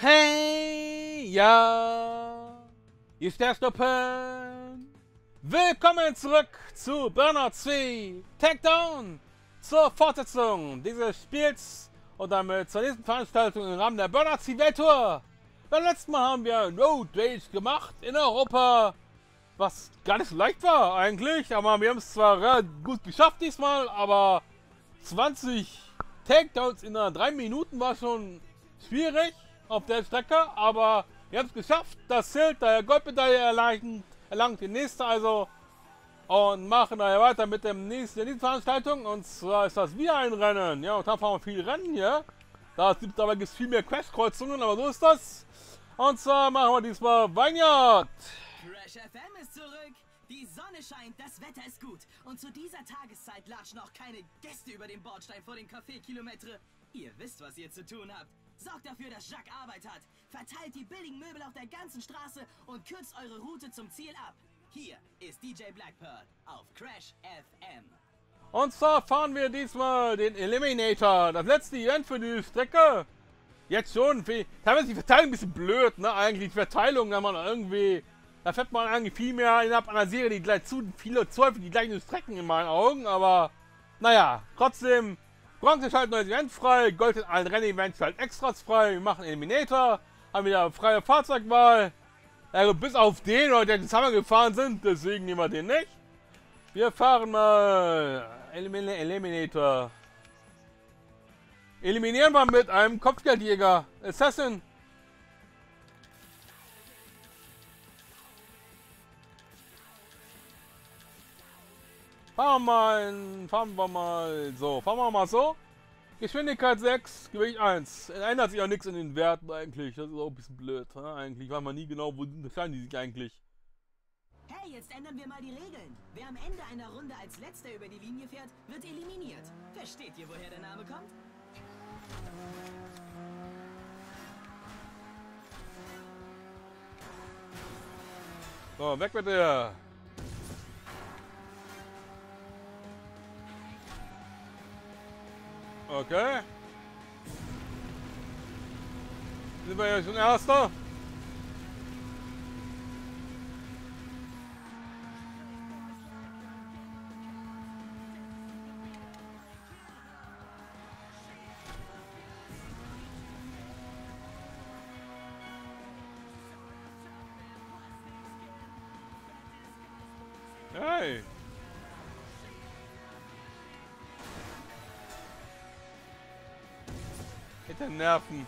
Hey, ja, ist der Stoppen. Willkommen zurück zu Burnout 3 Takedown, zur Fortsetzung dieses Spiels und damit zur nächsten Veranstaltung im Rahmen der Burnout 3 Welttour. Beim letzten Mal haben wir Road Rage gemacht in Europa, was gar nicht so leicht war eigentlich, aber wir haben es zwar relativ gut geschafft diesmal, aber 20 Takedowns in 3 Minuten war schon schwierig auf der Strecke, aber wir haben es geschafft, das zählt, daher Goldmedaille erlangt die nächste also und machen daher weiter mit der nächsten Veranstaltung, und zwar ist das wieder ein Rennen, ja, und da fahren wir viel Rennen hier, dabei gibt es viel mehr Crashkreuzungen, aber so ist das, und zwar machen wir diesmal Vineyard. Crash FM ist zurück, die Sonne scheint, das Wetter ist gut und zu dieser Tageszeit latschen auch keine Gäste über den Bordstein vor den Café-Kilometre. Ihr wisst, was ihr zu tun habt. Sorgt dafür, dass Jacques Arbeit hat. Verteilt die billigen Möbel auf der ganzen Straße und kürzt eure Route zum Ziel ab. Hier ist DJ Black Pearl auf Crash FM. Und zwar fahren wir diesmal den Eliminator, das letzte Event für die Strecke. Jetzt schon, teilweise die Verteilung ein bisschen blöd, ne? Eigentlich die Verteilung, da fährt man eigentlich viel mehr innerhalb einer Serie, die gleich zu viele Zweifel, die gleichen Strecken in meinen Augen, aber naja, trotzdem. Bronze schalten neues Event frei, Gold in allen Rennen-Events schalten Extras frei, wir machen Eliminator, haben wieder freie Fahrzeugwahl, also bis auf den, oder der zusammen gefahren sind, deswegen nehmen wir den nicht. Wir fahren mal Eliminator. Eliminieren wir mit einem Kopfgeldjäger, Assassin. Fahren wir mal so. Geschwindigkeit 6, Gewicht 1. Ändert sich auch nichts in den Werten eigentlich. Das ist auch ein bisschen blöd. Ne? Eigentlich weiß man nie genau, wo unterscheiden die sich eigentlich. Hey, jetzt ändern wir mal die Regeln. Wer am Ende einer Runde als letzter über die Linie fährt, wird eliminiert. Versteht ihr, woher der Name kommt? So, weg mit der. Okay. Sind wir ja schon Erster? Hey! Der Nerven.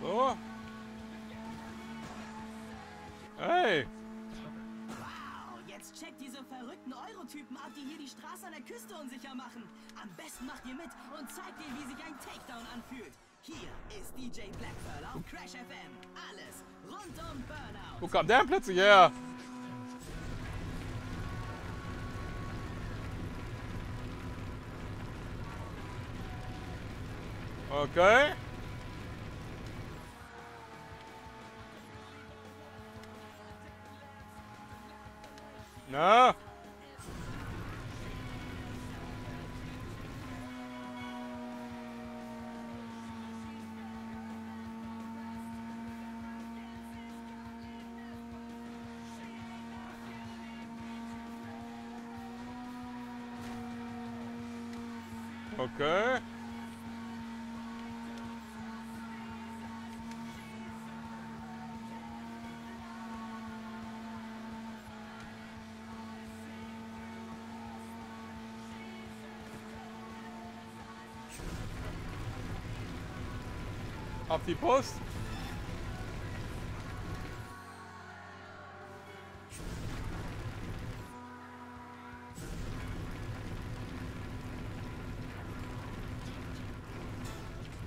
So. Hey. Checkt diese verrückten Eurotypen ab, die hier die Straße an der Küste unsicher machen. Am besten macht ihr mit und zeigt ihr, wie sich ein Takedown anfühlt. Hier ist DJ Black Pearl auf Crash FM. Alles rund um Burnout. Wo kam der plötzlich her? Okay. Na? Okay. Auf die Post.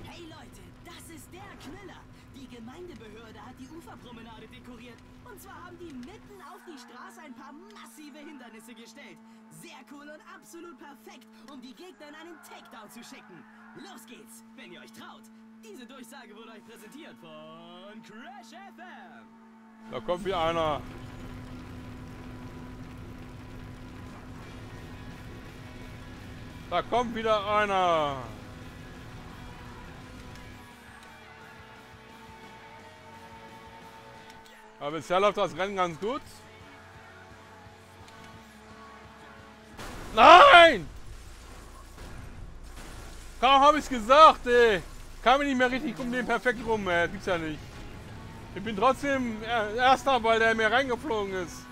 Hey Leute, das ist der Knüller. Die Gemeindebehörde hat die Uferpromenade dekoriert. Und zwar haben die mitten auf die Straße ein paar massive Hindernisse gestellt. Sehr cool und absolut perfekt, um die Gegner in einen Takedown zu schicken. Los geht's, wenn ihr euch traut. Diese Durchsage wurde euch präsentiert von Crash FM. Da kommt wieder einer. Da kommt wieder einer. Aber bisher läuft das Rennen ganz gut. Nein! Kaum habe ich's gesagt, ey. Kam mir nicht mehr richtig um den perfekt rum, ey. Das gibt's ja nicht. Ich bin trotzdem Erster, weil der mir reingeflogen ist.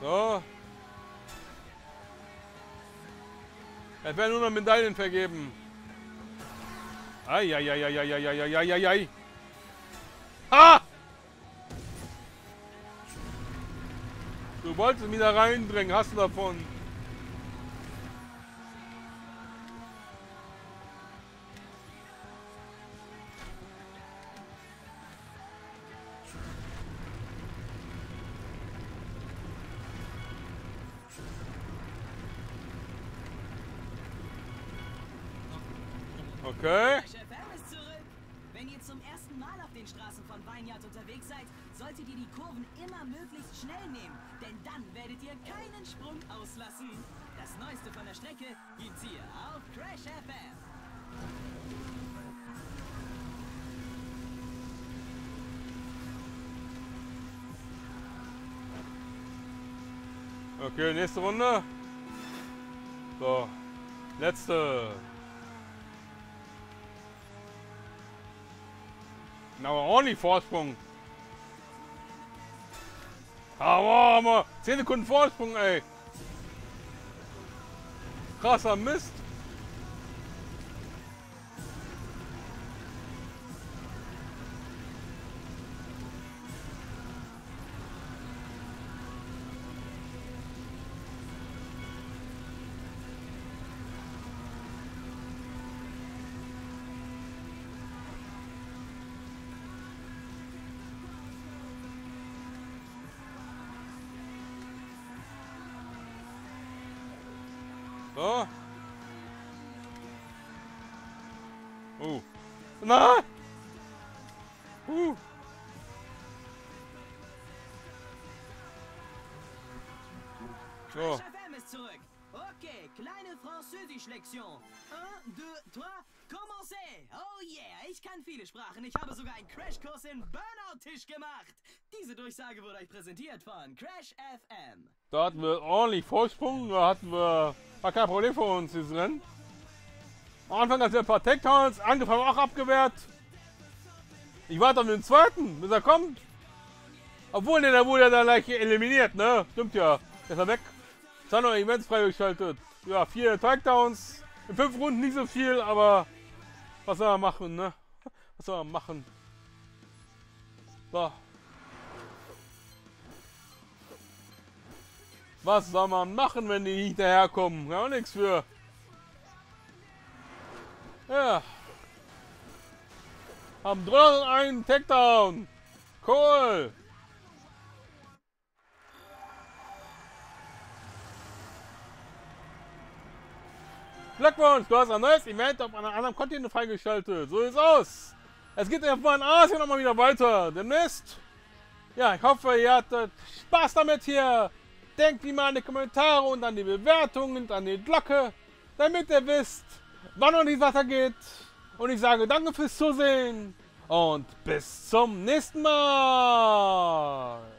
So. Es werden nur noch Medaillen vergeben. Eieieiei. Ha! Du wolltest mich da reindrängen, hast du davon. Okay. Wenn ihr zum ersten Mal auf den Straßen von Vineyard unterwegs seid, solltet ihr die Kurven immer möglichst schnell nehmen, denn dann werdet ihr keinen Sprung auslassen. Das Neueste von der Strecke gibt's hier auf Crash FM. Okay, nächste Runde. So, letzte. Aber auch nicht Vorsprung. Aber 10 Sekunden Vorsprung, ey. Krasser Mist. So. Oh. Nein! So. Okay, kleine Französisch-Lektion. 1, 2, 3, commencez! Oh yeah, ich kann viele Sprachen. Ich habe sogar einen Crashkurs in Burnout-Tisch gemacht. Diese Durchsage wurde euch präsentiert von Crash FM. Da hatten wir ordentlich Vorsprung, da hatten wir... War kein Problem für uns, dieses Rennen. Am Anfang hat er ein paar Takedowns, Angriff haben wir auch abgewehrt. Ich warte auf den zweiten, bis er kommt. Obwohl, der wurde ja dann gleich eliminiert, ne? Stimmt ja. Der ist ja weg. Jetzt haben wir Events freigeschaltet. Ja, 4 Takedowns. In 5 Runden nicht so viel, aber was soll man machen, ne? Was soll man machen? So. Was soll man machen, wenn die nicht daherkommen? Ja, auch nichts für. Ja. Haben 301 Takedown. Cool. Glückwunsch, du hast ein neues Event auf einem anderen Kontinent freigeschaltet. So sieht's aus. Es geht erstmal in Asien nochmal wieder weiter. Demnächst. Ja, ich hoffe, ihr hattet Spaß damit hier. Denkt wie mal an die Kommentare und an die Bewertungen und an die Glocke, damit ihr wisst, wann und wie weitergeht. Und ich sage danke fürs Zusehen und bis zum nächsten Mal.